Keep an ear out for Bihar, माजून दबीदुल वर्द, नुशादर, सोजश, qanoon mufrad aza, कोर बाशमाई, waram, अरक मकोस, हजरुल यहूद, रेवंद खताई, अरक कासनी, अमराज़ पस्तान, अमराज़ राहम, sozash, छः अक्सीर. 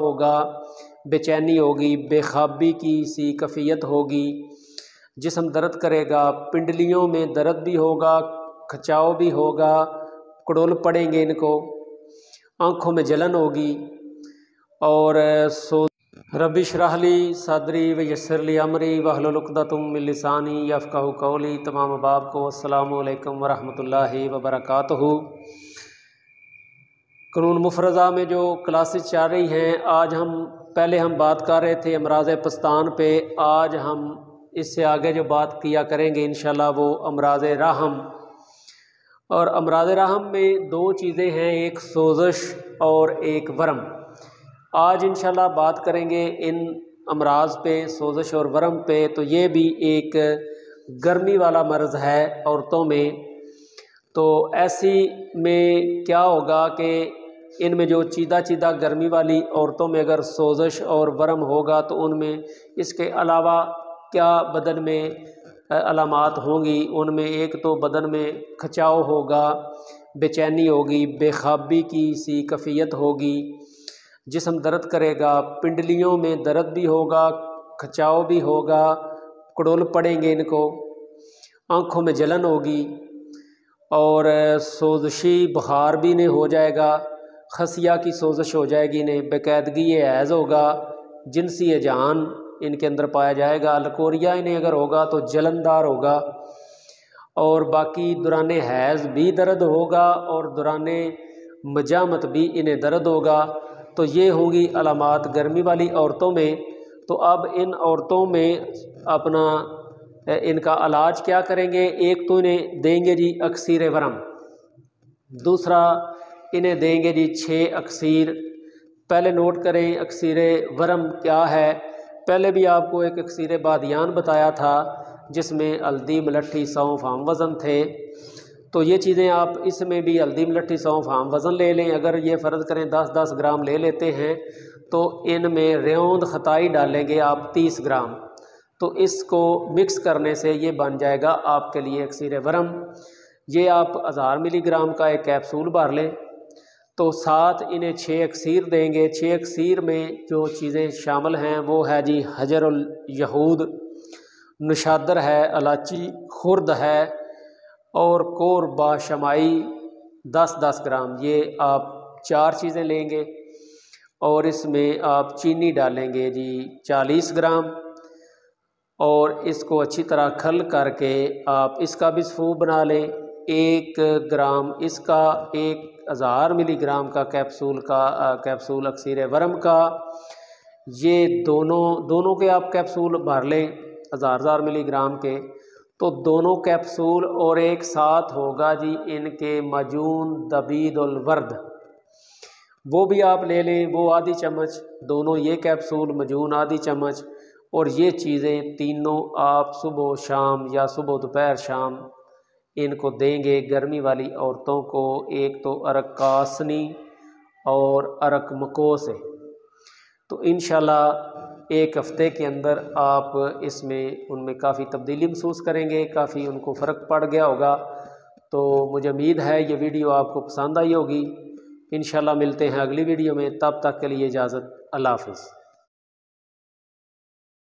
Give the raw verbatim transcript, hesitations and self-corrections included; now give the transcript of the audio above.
होगा, बेचैनी होगी, बेखाबी की सी कफ़ीयत होगी, जिस्म दर्द करेगा, पिंडलियों में दर्द भी होगा, खचाव भी होगा, कड़ोल पड़ेंगे इनको, आँखों में जलन होगी। और सो रब्बि श्रह ली सदरी व यस्सिर ली अमरी वहलुल उक़दतम मिन लिसानी यफ़क़हू क़ौली। तमाम अहबाब को अस्सलामु अलैकुम वरहमतुल्लाहि वबरकातुहू। क़ानून मुफ़्रद अज़ा में जो क्लासेस चल रही हैं, आज हम पहले हम बात कर रहे थे अमराज़ पस्तान पे, आज हम इससे आगे जो बात किया करेंगे इंशाल्लाह वो अमराज़ राहम। और अमराज़ राहम में दो चीज़ें हैं, एक सोजश और एक वरम। आज इंशाल्लाह बात करेंगे इन अमराज पे, सोजश और वरम पे। तो ये भी एक गर्मी वाला मर्ज़ है औरतों में। तो ऐसी में क्या होगा कि इनमें जो चीदा चीदा गर्मी वाली औरतों में अगर सोजश और वरम होगा तो उनमें इसके अलावा क्या बदन में अलामात होंगी। उनमें एक तो बदन में खचाव होगा, बेचैनी होगी, बेखाबी की सी कफ़ीयत होगी, जिस्म दर्द करेगा, पिंडलियों में दर्द भी होगा, खचाव भी होगा, कड़ोल पड़ेंगे इनको, आँखों में जलन होगी। और सोजशी बुखार भी इन्हें हो जाएगा, खसिया की सोजश हो जाएगी इन्हें, बेकैदगी हैज़ होगा, जिनसी जहान इनके अंदर पाया जाएगा, अलकोरिया इन्हें अगर होगा तो जलनदार होगा। और बाकी दुराने हैज़ भी दर्द होगा और दुराने मजामत भी इन्हें दर्द होगा। तो ये होंगी अलामात गर्मी वाली औरतों में। तो अब इन औरतों में अपना इनका इलाज क्या करेंगे, एक तो इन्हें देंगे जी अक्सीर वरम, दूसरा इन्हें देंगे जी छः अक्सीर। पहले नोट करें अक्सीर वरम क्या है। पहले भी आपको एक अक्सीर बादियान बताया था जिसमें हल्दी, मलट्ठी, सौंफ हम वज़न थे। तो ये चीज़ें आप इसमें भी हल्दी, मलट्ठी, सौंफ हम वज़न ले लें। अगर ये फ़र्ज़ करें दस दस ग्राम ले लेते हैं तो इनमें रेवंद खताई डालेंगे आप तीस ग्राम। तो इसको मिक्स करने से ये बन जाएगा आपके लिए अक्सीर वरम। ये आप हज़ार मिलीग्राम का एक कैप्सूल भर लें। तो साथ इन्हें छः अक्सीर देंगे। छः अक्सीर में जो चीज़ें शामिल हैं वो है जी हजरुल यहूद, नुशादर है, इलाची, खुर्द है, और कोर बाशमाई दस दस ग्राम। ये आप चार चीज़ें लेंगे। और इसमें आप चीनी डालेंगे जी चालीस ग्राम, और इसको अच्छी तरह खल करके आप इसका भी स्फू बना लें। एक ग्राम इसका एक हज़ार मिलीग्राम का कैप्सूल का कैप्सूल अक्सीर वरम का, ये दोनों दोनों के आप कैप्सूल भर लें हज़ार हज़ार मिलीग्राम के। तो दोनों कैप्सूल और एक साथ होगा जी इनके माजून दबीदुल वर्द, वो भी आप ले लें, वो आधी चम्मच। दोनों ये कैप्सूल, माजून आधी चम्मच, और ये चीज़ें तीनों आप सुबह शाम या सुबह दोपहर शाम इनको देंगे गर्मी वाली औरतों को। एक तो अरक कासनी और अरक मकोस है। तो इंशाल्लाह एक हफ़्ते के अंदर आप इसमें उनमें काफ़ी तब्दीली महसूस करेंगे, काफ़ी उनको फ़र्क पड़ गया होगा। तो मुझे उम्मीद है ये वीडियो आपको पसंद आई होगी। इंशाल्लाह मिलते हैं अगली वीडियो में, तब तक के लिए इजाज़त, अल्लाह हाफ़िज़।